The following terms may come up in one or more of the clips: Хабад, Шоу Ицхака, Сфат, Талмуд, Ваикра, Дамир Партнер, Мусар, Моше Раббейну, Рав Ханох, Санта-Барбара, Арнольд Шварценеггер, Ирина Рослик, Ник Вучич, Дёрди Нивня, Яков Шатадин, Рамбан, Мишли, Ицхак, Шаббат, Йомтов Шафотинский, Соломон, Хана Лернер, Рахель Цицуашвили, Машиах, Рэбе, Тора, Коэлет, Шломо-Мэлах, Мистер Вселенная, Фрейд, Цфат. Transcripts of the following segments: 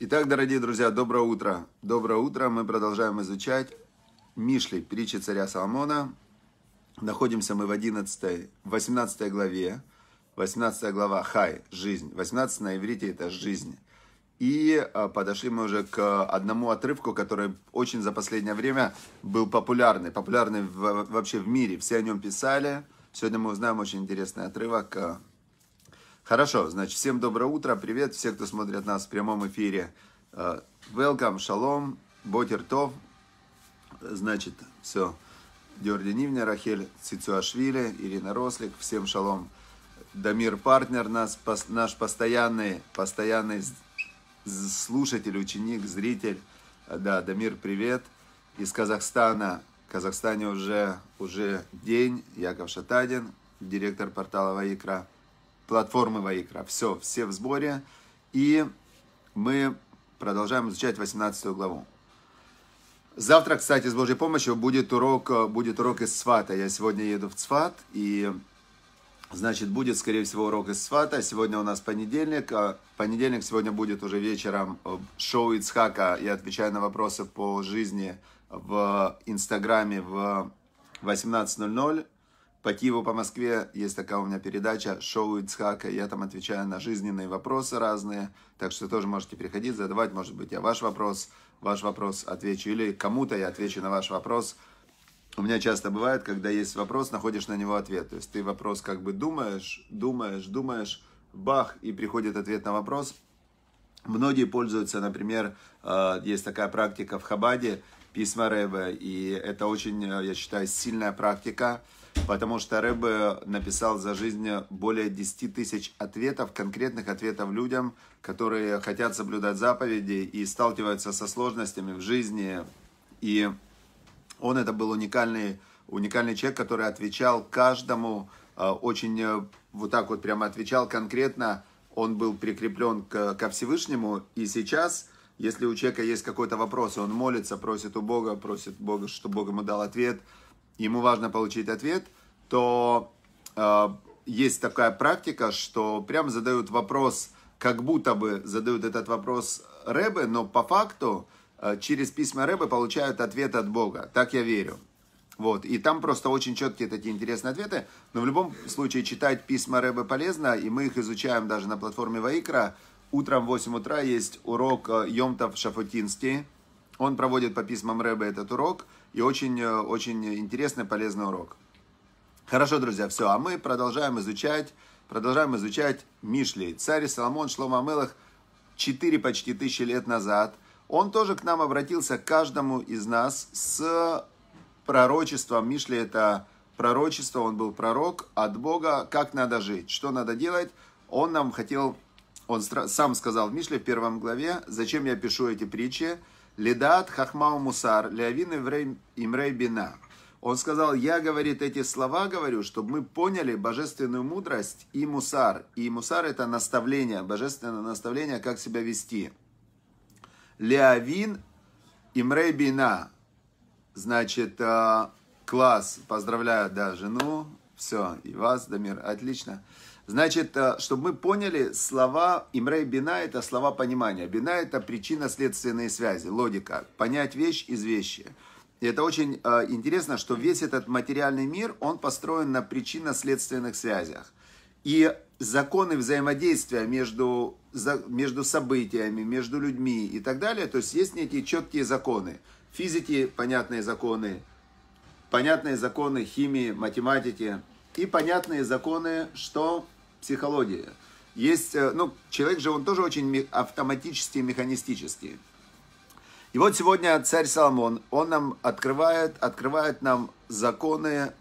Итак, дорогие друзья, доброе утро. Доброе утро. Мы продолжаем изучать Мишли, притчи царя Соломона. Находимся мы в 18 главе. 18 глава Хай, жизнь. 18 на иврите это жизнь. И подошли мы уже к одному отрывку, который очень за последнее время был популярный. Популярный вообще в мире. Все о нем писали. Сегодня мы узнаем очень интересный отрывок. Хорошо, значит, всем доброе утро, привет, все, кто смотрит нас в прямом эфире. Welcome, шалом, ботер тов. Значит, все. Дёрди Нивня, Рахель Цицуашвили, Ирина Рослик, всем шалом. Дамир Партнер, наш постоянный слушатель, ученик, зритель. Да, Дамир, привет. Из Казахстана. В Казахстане уже день. Яков Шатадин, директор портала Ваикра. Платформы Ваикра. Все в сборе. И мы продолжаем изучать 18 главу. Завтра, кстати, с Божьей помощью будет урок из Сфата. Я сегодня еду в Цфат. И, значит, будет, скорее всего, урок из Сфата. Сегодня у нас понедельник. Сегодня будет уже вечером шоу Ицхака. Я отвечаю на вопросы по жизни в Инстаграме в 18:00. По Киеву, по Москве есть такая у меня передача «Шоу Ицхака». Я там отвечаю на жизненные вопросы разные. Так что тоже можете приходить, задавать. Может быть, я ваш вопрос отвечу. Или кому-то я отвечу на ваш вопрос. У меня часто бывает, когда есть вопрос, находишь на него ответ. То есть ты вопрос как бы думаешь, бах, и приходит ответ на вопрос. Многие пользуются, например, есть такая практика в Хабаде, письма Рэбе. И это очень, я считаю, сильная практика. Потому что Рэбе написал за жизнь более 10 тысяч ответов, конкретных ответов людям, которые хотят соблюдать заповеди и сталкиваются со сложностями в жизни. И он это был уникальный человек, который отвечал каждому, очень вот так вот прямо отвечал конкретно. Он был прикреплен ко Всевышнему. И сейчас, если у человека есть какой-то вопрос, он молится, просит Бога, чтобы Бог ему дал ответ, ему важно получить ответ, то есть такая практика, что прям задают вопрос, как будто бы задают этот вопрос Рэбе, но по факту через письма Рэбе получают ответ от Бога. Так я верю. Вот. И там просто очень четкие такие интересные ответы. Но в любом случае читать письма Рэбе полезно, и мы их изучаем даже на платформе Ваикра. Утром в 8 утра есть урок Йомтов Шафотинский. Он проводит по письмам Рэбе этот урок. И очень интересный, полезный урок. Хорошо, друзья, все. А мы продолжаем изучать Мишли. Царь Соломон, Шломо-Мэлах, 4 почти тысячи лет назад. Он тоже к нам обратился, к каждому из нас, с пророчеством. Мишли – это пророчество, он был пророк от Бога, как надо жить, что надо делать. Он нам хотел, он сам сказал в Мишле в 1 главе, зачем я пишу эти притчи. Лидат хахмау мусар, леавин имрей бина. Он сказал, я, говорит, эти слова говорю, чтобы мы поняли божественную мудрость и мусар. И мусар это наставление, божественное наставление, как себя вести. Леавин имрей бина. Значит, класс, поздравляю, да, жену, все, и вас, Дамир, отлично. Значит, чтобы мы поняли, слова имрей бина – это слова понимания. Бина – это причинно-следственные связи, логика. Понять вещь из вещи. И это очень интересно, что весь этот материальный мир, он построен на причинно-следственных связях. И законы взаимодействия между событиями, между людьми и так далее, то есть есть некие четкие законы. Физики – понятные законы химии, математики. И понятные законы, что психология. Есть, человек же, он тоже очень автоматический, механистический. И вот сегодня царь Соломон, он нам открывает нам законы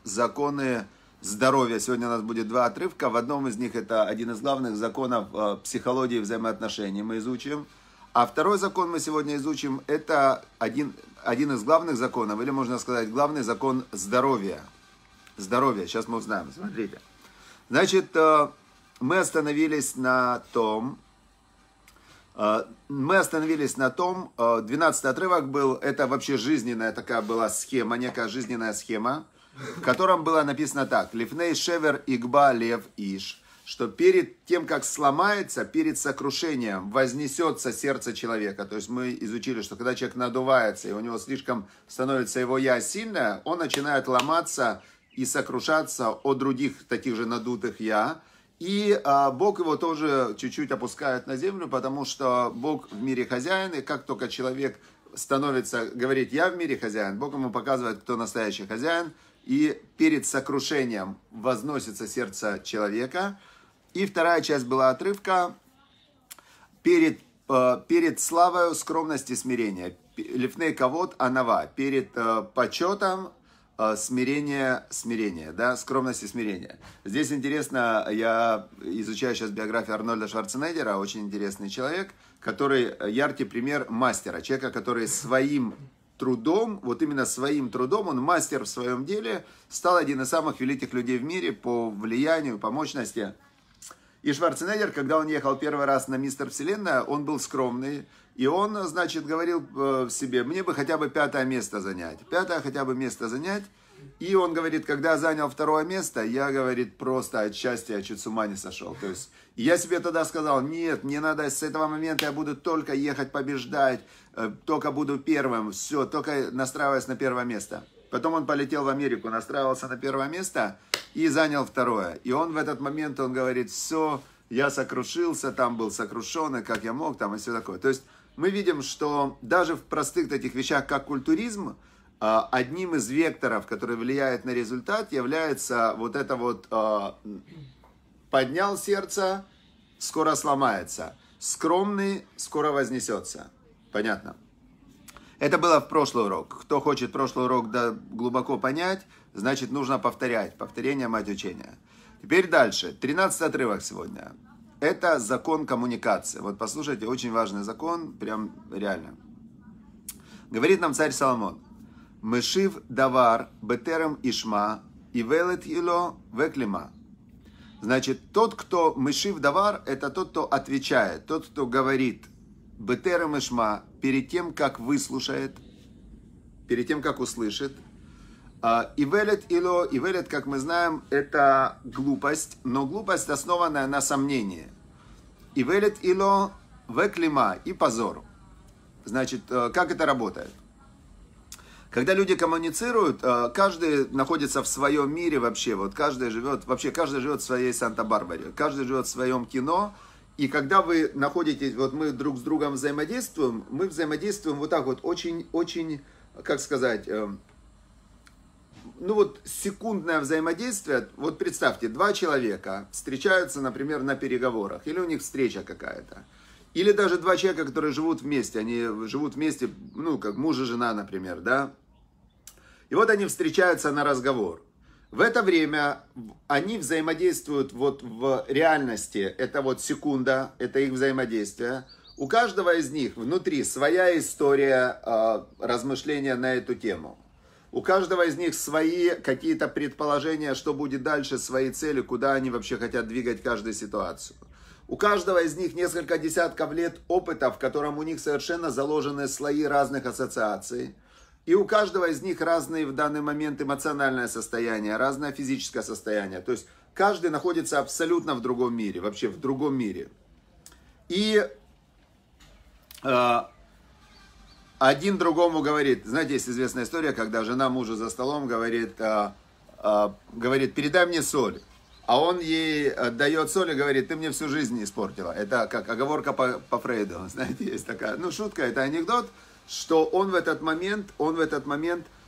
здоровья. Сегодня у нас будет два отрывка. В одном из них это один из главных законов психологии взаимоотношений мы изучим. А второй закон мы сегодня изучим, это один из главных законов, или можно сказать, главный закон здоровья. Здоровье, сейчас мы узнаем, смотрите. Значит, мы остановились на том, 12 отрывок был, это вообще жизненная такая была схема, некая жизненная схема, в котором было написано так. Лифней шевер игба лев иш. что перед тем, как сломается, перед сокрушением вознесется сердце человека. То есть мы изучили, что когда человек надувается, и у него слишком становится его «я» сильное, он начинает ломаться и сокрушаться от других таких же надутых «я». И Бог его тоже чуть-чуть опускает на землю, потому что Бог в мире хозяин, и как только человек становится, говорит «я в мире хозяин», Бог ему показывает, кто настоящий хозяин, и перед сокрушением возносится сердце человека. И вторая часть была отрывка перед славою, скромность и смирение. Лифней кавод анава. Перед почетом смирение, да, скромность и смирение. Здесь интересно, я изучаю сейчас биографию Арнольда Шварценеггера, очень интересный человек, который яркий пример мастера, человека, который своим трудом, вот именно своим трудом, он мастер в своем деле, стал один из самых великих людей в мире по влиянию, по мощности. И Шварценеггер, когда он ехал первый раз на «Мистер Вселенная», он был скромный. И он, значит, говорил себе, мне бы хотя бы пятое место занять. Пятое хотя бы место занять. И он говорит, когда занял второе место, я, говорит, просто от счастья чуть с ума не сошел. То есть я себе тогда сказал, нет, мне надо с этого момента я буду только ехать побеждать, только буду первым, все, только настраиваясь на первое место. Потом он полетел в Америку, настраивался на первое место и занял второе. И он в этот момент, он говорит, все, я сокрушился, там был сокрушен, и как я мог, там и все такое. То есть мы видим, что даже в простых таких вещах, как культуризм, одним из векторов, который влияет на результат, является вот это вот «поднял сердце, скоро сломается», «скромный, скоро вознесется». Понятно? Это было в прошлый урок. Кто хочет прошлый урок глубоко понять, значит, нужно повторять. Повторение – мать учения. Теперь дальше. 13 отрывок сегодня. Это закон коммуникации. Вот послушайте, очень важный закон, прям реально. Говорит нам царь Соломон. «Мышив давар бетерем ишма и велет ило веклима». Значит, тот, кто мышив давар, это тот, кто отвечает, тот, кто говорит «бетерем ишма», перед тем, как выслушает, перед тем, как услышит. Ивелет ило, ивелет, как мы знаем, это глупость, но глупость, основанная на сомнении. Ивелет ило веклима и позор. Значит, как это работает? Когда люди коммуницируют, каждый находится в своем мире вообще. Вот каждый живет в своей Санта-Барбаре, каждый живет в своем кино. И когда вы находитесь, вот мы друг с другом взаимодействуем, мы взаимодействуем вот так вот, очень, как сказать, ну вот секундное взаимодействие. Вот представьте, два человека встречаются, например, на переговорах, или у них встреча какая-то, или даже два человека, которые живут вместе, они живут вместе, ну, как муж и жена, например, да, и вот они встречаются на разговор. В это время они взаимодействуют вот в реальности, это вот секунда, это их взаимодействие. У каждого из них внутри своя история размышления на эту тему. У каждого из них свои какие-то предположения, что будет дальше, свои цели, куда они вообще хотят двигать каждую ситуацию. У каждого из них несколько десятков лет опыта, в котором у них совершенно заложены слои разных ассоциаций. И у каждого из них разные в данный момент эмоциональное состояние, разное физическое состояние. То есть каждый находится абсолютно в другом мире, вообще в другом мире. И... один другому говорит, знаете, есть известная история, когда жена мужа за столом говорит, передай мне соль. А он ей дает соль и говорит, ты мне всю жизнь не испортила. Это как оговорка по Фрейду, знаете, есть такая, ну, шутка, это анекдот, что он в этот момент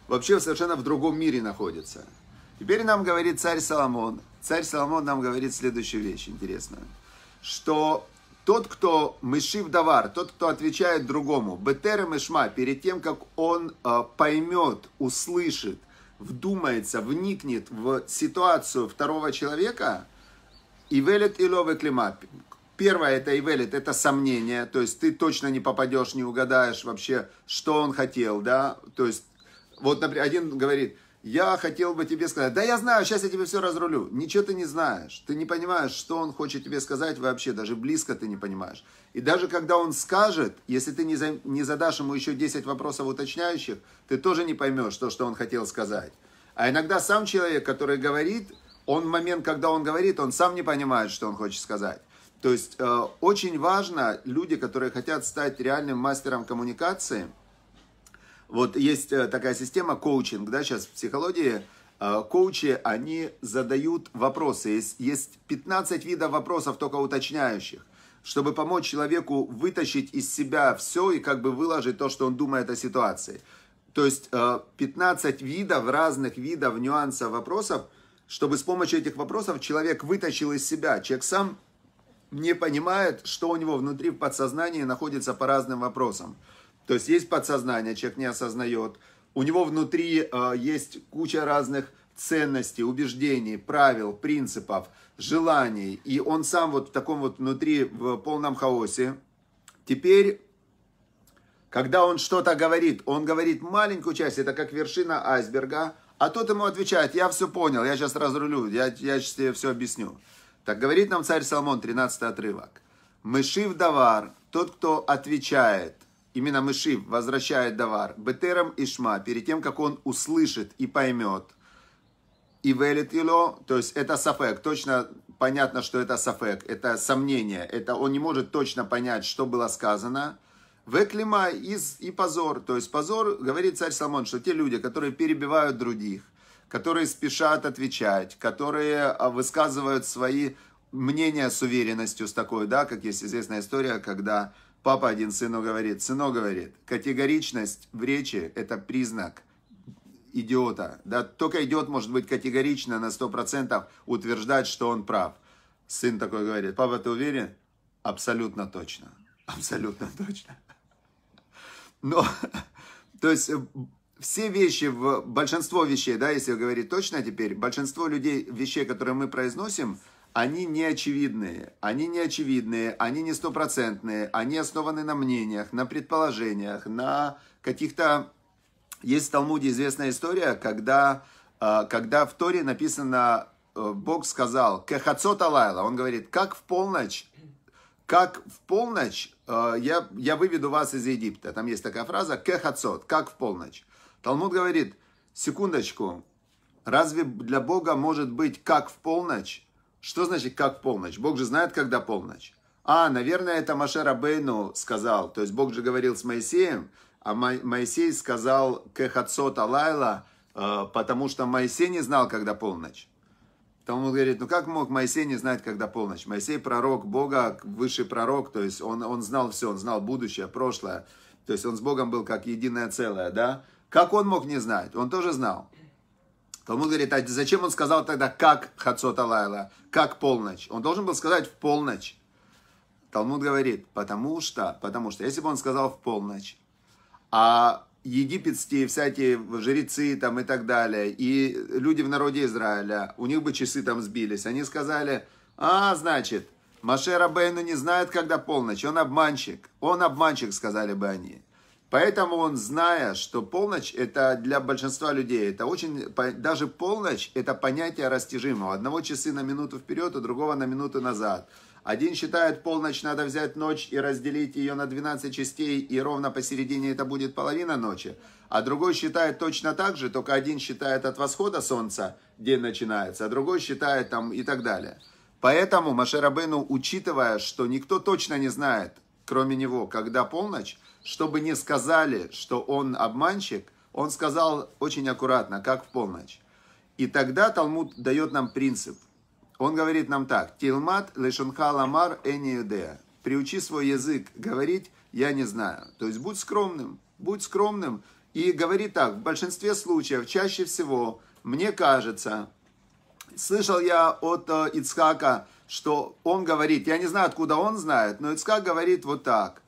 вообще совершенно в другом мире находится. Теперь нам говорит царь Соломон нам говорит следующую вещь интересную, что... Тот, кто мышив давар, тот, кто отвечает другому, бетерем ишма, перед тем, как он поймет, услышит, вдумается, вникнет в ситуацию второго человека, ивелет илове клима. Первое, это ивелет, это сомнение, то есть ты точно не попадешь, не угадаешь вообще, что он хотел, да, то есть, вот, например, один говорит, я хотел бы тебе сказать, да я знаю, сейчас я тебе все разрулю. Ничего ты не знаешь, ты не понимаешь, что он хочет тебе сказать вообще, даже близко ты не понимаешь. И даже когда он скажет, если ты не задашь ему еще 10 вопросов уточняющих, ты тоже не поймешь то, что он хотел сказать. А иногда сам человек, который говорит, он в момент, когда он говорит, он сам не понимает, что он хочет сказать. То есть очень важно, люди, которые хотят стать реальным мастером коммуникации, вот есть такая система коучинг, да, сейчас в психологии, коучи, они задают вопросы, есть 15 видов вопросов, только уточняющих, чтобы помочь человеку вытащить из себя все и как бы выложить то, что он думает о ситуации. То есть 15 видов, разных видов, нюансов, вопросов, чтобы с помощью этих вопросов человек вытащил из себя. Человек сам не понимает, что у него внутри в подсознании находится по разным вопросам. То есть есть подсознание, человек не осознает. У него внутри есть куча разных ценностей, убеждений, правил, принципов, желаний. И он сам вот в таком вот внутри, в полном хаосе. Теперь, когда он что-то говорит, он говорит маленькую часть, это как вершина айсберга, а тот ему отвечает: я все понял, я сейчас разрулю, я сейчас тебе все объясню. Так говорит нам царь Соломон, 13 отрывок. Мышив давар, тот, кто отвечает, именно мышив, возвращает давар, бетерам ишма, перед тем, как он услышит и поймет. И велит ило, то есть это сафек, точно понятно, что это сафек, это сомнение, это он не может точно понять, что было сказано. Веклима и позор. То есть позор, говорит царь Соломон, что те люди, которые перебивают других, которые спешат отвечать, которые высказывают свои мнения с уверенностью, с такой, да, как есть известная история, когда папа один сыну говорит, категоричность в речи – это признак идиота. Да, только идиот может быть категорично на 100% утверждать, что он прав. Сын такой говорит: папа, ты уверен? Абсолютно точно. Абсолютно точно. Но, то есть, все вещи, большинство вещей, да, если говорить точно теперь, большинство вещей, которые мы произносим, они неочевидные. Они неочевидные, они не стопроцентные, они основаны на мнениях, на предположениях, на каких-то... Есть в Талмуде известная история, когда в Торе написано, Бог сказал, «Кехацот алайла», он говорит, как в полночь я выведу вас из Египта. Там есть такая фраза «кехацот», как в полночь. Талмуд говорит, секундочку, разве для Бога может быть как в полночь? Что значит как в полночь? Бог же знает, когда полночь. А, наверное, это Моше Раббейну сказал. То есть Бог же говорил с Моисеем, а Моисей сказал «кехацот алайла», потому что Моисей не знал, когда полночь. Талмуд говорит, ну как мог Моисей не знать, когда полночь? Моисей пророк Бога, высший пророк, то есть он знал все, он знал будущее, прошлое. То есть он с Богом был как единое целое, да? Как он мог не знать? Он тоже знал. Талмуд говорит, а зачем он сказал тогда, как хацот алайла, как полночь? Он должен был сказать в полночь. Талмуд говорит, потому что, если бы он сказал в полночь, а... египетские всякие жрецы там и так далее, и люди в народе Израиля, у них бы часы там сбились, они сказали, значит, Моше Раббейну не знает, когда полночь, он обманщик, сказали бы они. Поэтому он, зная, что полночь, это для большинства людей, это очень, даже полночь, это понятие растяжимого, одного часы на минуту вперед, у другого на минуту назад. Один считает, полночь надо взять ночь и разделить ее на 12 частей, и ровно посередине это будет половина ночи. А другой считает точно так же, только один считает от восхода солнца, день начинается, а другой считает там и так далее. Поэтому Моше Раббейну, учитывая, что никто точно не знает, кроме него, когда полночь, чтобы не сказали, что он обманщик, он сказал очень аккуратно, как в полночь. И тогда Талмуд дает нам принцип. Он говорит нам так: «Тилмат лешонха ламар эниюдея». Приучи свой язык говорить «я не знаю». То есть будь скромным и говори так. В большинстве случаев, чаще всего, мне кажется, слышал я от Ицхака, что он говорит, я не знаю, откуда он знает, но Ицхак говорит вот так.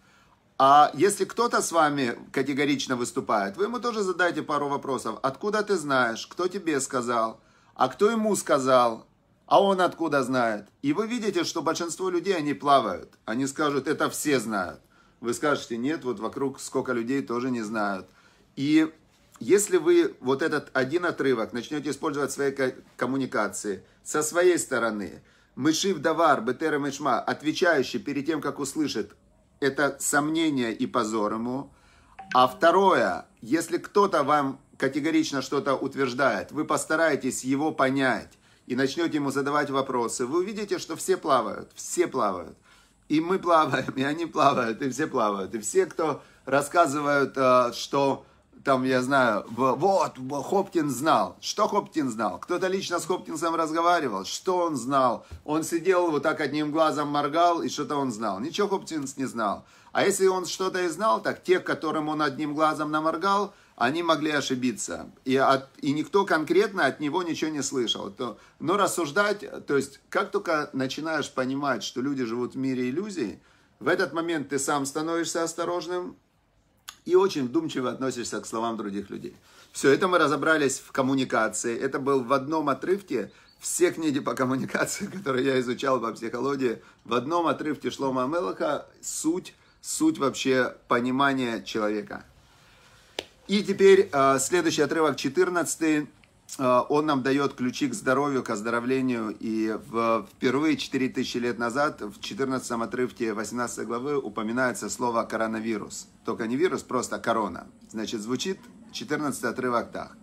А если кто-то с вами категорично выступает, вы ему тоже задайте пару вопросов. Откуда ты знаешь? Кто тебе сказал? А кто ему сказал? А он откуда знает? И вы видите, что большинство людей, они плавают. Они скажут, это все знают. Вы скажете, нет, вот вокруг сколько людей тоже не знают. И если вы вот этот один отрывок начнете использовать в своей коммуникации, со своей стороны, мышив давар, бетера мышма, отвечающий перед тем, как услышит, это сомнение и позор ему. А второе, если кто-то вам категорично что-то утверждает, вы постараетесь его понять. и начнете ему задавать вопросы, вы увидите, что все плавают. И мы плаваем, и они плавают, и все плавают. И все, кто рассказывают, что там, я знаю, вот, Хопкинс знал. Что Хопкинс знал? Кто-то лично с Хопкинсом разговаривал. Что он знал? Он сидел вот так одним глазом моргал, и что-то он знал. Ничего Хопкинс не знал. А если он что-то и знал, так те, которым он одним глазом наморгал, они могли ошибиться. И никто конкретно от него ничего не слышал. Но рассуждать, то есть, как только начинаешь понимать, что люди живут в мире иллюзий, в этот момент ты сам становишься осторожным и очень вдумчиво относишься к словам других людей. Все, это мы разобрались в коммуникации. Это был в одном отрывке все книги по коммуникации, которые я изучал по психологии. В одном отрывке Шломо-Мэлаха суть вообще понимания человека. И теперь следующий отрывок, 14-й, он нам дает ключи к здоровью, к оздоровлению. И впервые 4000 лет назад, в 14-м отрывке 18 главы, упоминается слово коронавирус. Только не вирус, просто корона. Значит, звучит 14-й отрывок так.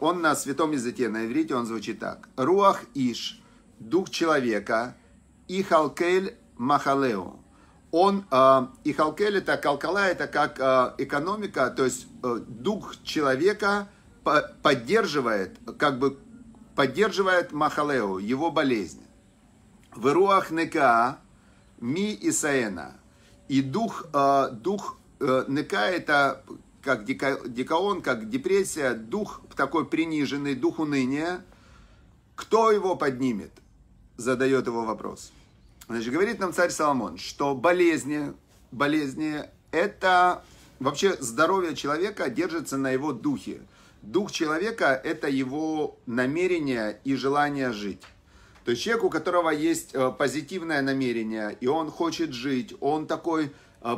Он на святом языке, на иврите, он звучит так. Руах иш, дух человека, ихалкель махалео. Он, и халкель, это калкала, это как экономика, то есть дух человека поддерживает, как бы поддерживает махалеу, его болезнь. В руах нека ми исаэна. И дух нека, это как дикаон, как депрессия, дух такой приниженный, дух уныния. Кто его поднимет? Задает его вопрос. Значит, говорит нам царь Соломон, что болезни это вообще здоровье человека держится на его духе. Дух человека это его намерение и желание жить. То есть человек, у которого есть позитивное намерение, и он хочет жить, он такой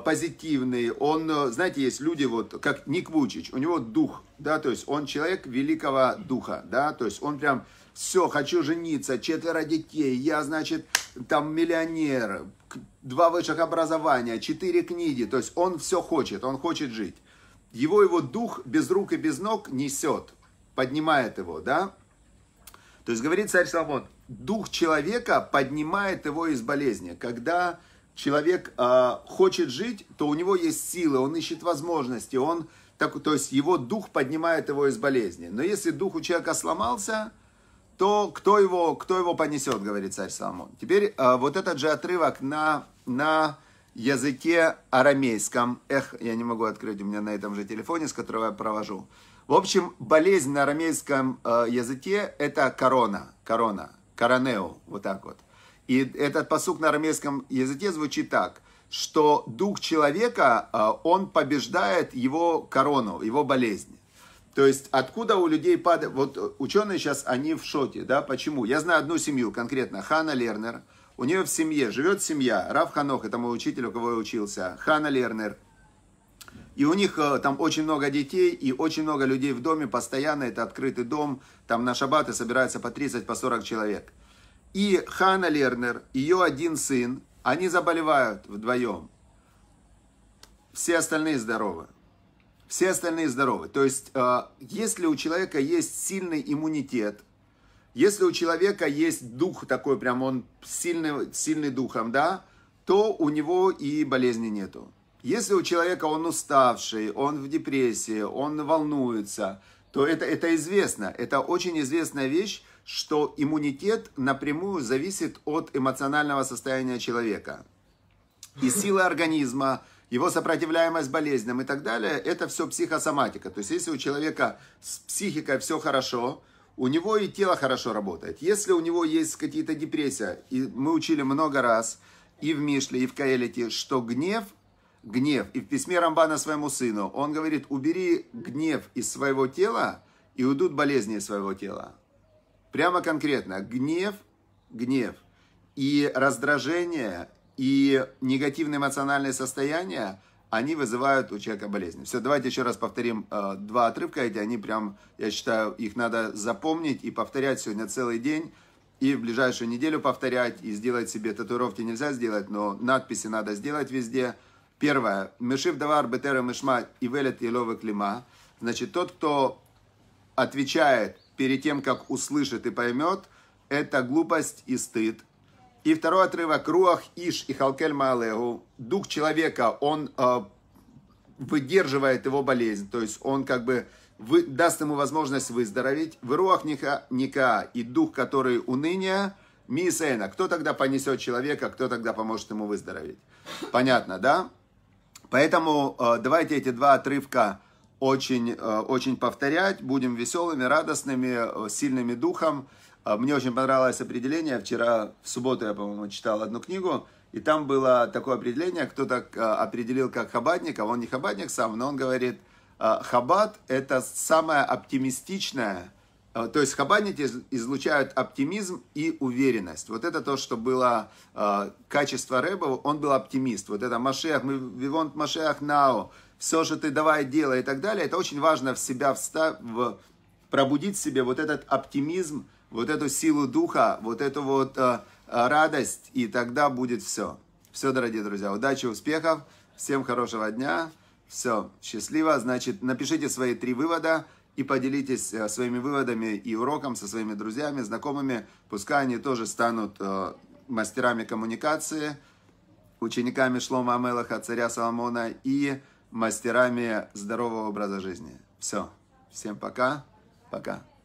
позитивный, он, знаете, есть люди, вот как Ник Вучич, у него дух, да, то есть он человек великого духа, да, то есть он прям... Все, хочу жениться, 4 детей, я, значит, там миллионер, 2 высших образования, 4 книги. То есть он все хочет, он хочет жить. Его дух без рук и без ног несет, поднимает его, да? То есть, говорит царь Соломон, дух человека поднимает его из болезни. Когда человек хочет жить, то у него есть силы, он ищет возможности, то есть его дух поднимает его из болезни. Но если дух у человека сломался... то кто его понесет, говорит царь Соломон. Теперь вот этот же отрывок на языке арамейском. Эх, я не могу открыть, у меня на этом же телефоне, с которого я провожу. В общем, болезнь на арамейском языке это корона, коронеу, вот так вот. И этот пасук на арамейском языке звучит так, что дух человека, он побеждает его корону, его болезнь. То есть, откуда у людей падает... Вот ученые сейчас, они в шоке, да, почему? Я знаю одну семью, конкретно, Хана Лернер. У нее в семье живет семья, Рав Ханох, это мой учитель, у кого я учился, Хана Лернер. И у них там очень много детей и очень много людей в доме, постоянно это открытый дом, там на шаббаты собираются по 30, по 40 человек. И Хана Лернер, ее один сын, они заболевают вдвоем. Все остальные здоровы. Все остальные здоровы. То есть, если у человека есть сильный иммунитет, если у человека есть дух такой, прям он сильный, сильный духом, да, то у него и болезни нету. Если у человека он уставший, он в депрессии, он волнуется, то это известно. Это очень известная вещь, что иммунитет напрямую зависит от эмоционального состояния человека. И силы организма, его сопротивляемость болезням и так далее, это все психосоматика. То есть, если у человека с психикой все хорошо, у него и тело хорошо работает. Если у него есть какие-то депрессии, и мы учили много раз и в Мишле, и в Коэлете, что гнев, и в письме Рамбана своему сыну, он говорит, убери гнев из своего тела, и уйдут болезни из своего тела. Прямо конкретно, гнев и раздражение, и негативные эмоциональные состояния, они вызывают у человека болезни. Все, давайте еще раз повторим два отрывка эти. Они прям, я считаю, их надо запомнить и повторять сегодня целый день. И в ближайшую неделю повторять, и сделать себе татуировки нельзя сделать, но надписи надо сделать везде. Первое. Мешив давар бетера мешма и велет еловы клима. Значит, тот, кто отвечает перед тем, как услышит и поймет, это глупость и стыд. И второй отрывок, руах иш и халкель маалегу, дух человека, он выдерживает его болезнь, то есть он как бы даст ему возможность выздороветь. В руах ника, и дух, который уныние, мисэйна, кто тогда понесет человека, кто тогда поможет ему выздороветь. Понятно, да? Поэтому давайте эти два отрывка очень повторять, будем веселыми, радостными, сильными духом. Мне очень понравилось определение, вчера в субботу я, по-моему, читал одну книгу, и там было такое определение, кто-то определил как хабадник, а он не хабадник сам, но он говорит, хабад это самое оптимистичное, то есть хабадники излучают оптимизм и уверенность. Вот это то, что было качество Рэбе, он был оптимист. Вот это Машиах, we want Машиах now, все, что ты давай делай и так далее, это очень важно в себя пробудить в себе вот этот оптимизм, вот эту силу духа, вот эту вот радость, и тогда будет все. Все, дорогие друзья, удачи, успехов, всем хорошего дня, все, счастливо. Значит, напишите свои 3 вывода, и поделитесь своими выводами и уроком со своими друзьями, знакомыми. Пускай они тоже станут мастерами коммуникации, учениками Шломо-Мэлаха, царя Соломона, и мастерами здорового образа жизни. Все. Всем пока. Пока.